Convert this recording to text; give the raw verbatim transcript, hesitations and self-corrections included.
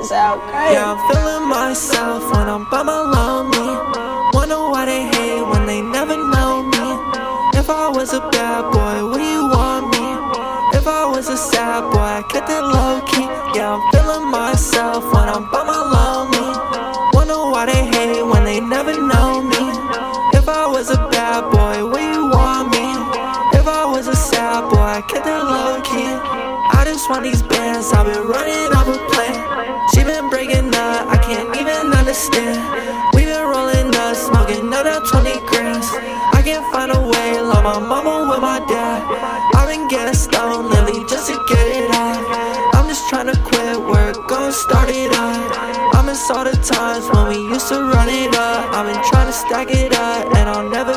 is out. Right? Yeah, I'm feeling myself when I'm by my lonely. Wonder why they hate when they never know me. If I was a bad boy, would you want me? If I was a sad boy, I kept it low key. Yeah, I'm feeling myself when I'm by my lonely. Wonder why they hate when they never know me. If I was a bad boy, would you want me? If I was a sad boy, I kept it low key. I just want these bands, I've been running up a plan. She been breaking up, I can't even understand. We been rolling up, smoking up that twenty grams. I can't find a way, love my mama with my dad. I've been getting stoned lately just to get it out. I'm just trying to quit work, gon' start it up. I miss all the times when we used to run it up. I've been trying to stack it up, and I'll never